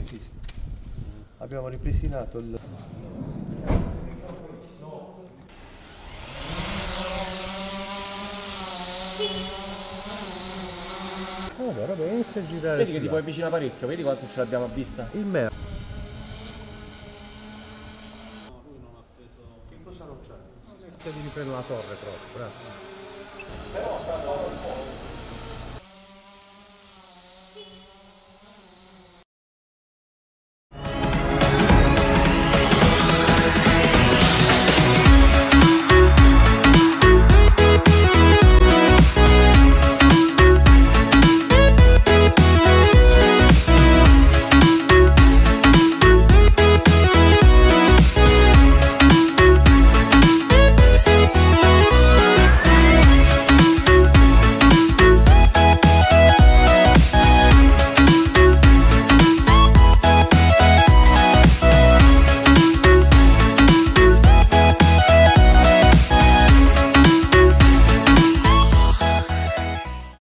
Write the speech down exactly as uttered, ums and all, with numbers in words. esiste. Abbiamo ripristinato il... Oh, vabbè, vabbè, inizia a girare. Vedi che ti puoi avvicinare parecchio, vedi quanto ce l'abbiamo a vista? Il merda. No, lui non ha preso... Che cosa non c'è? Mettiti per la torre troppo, grazie.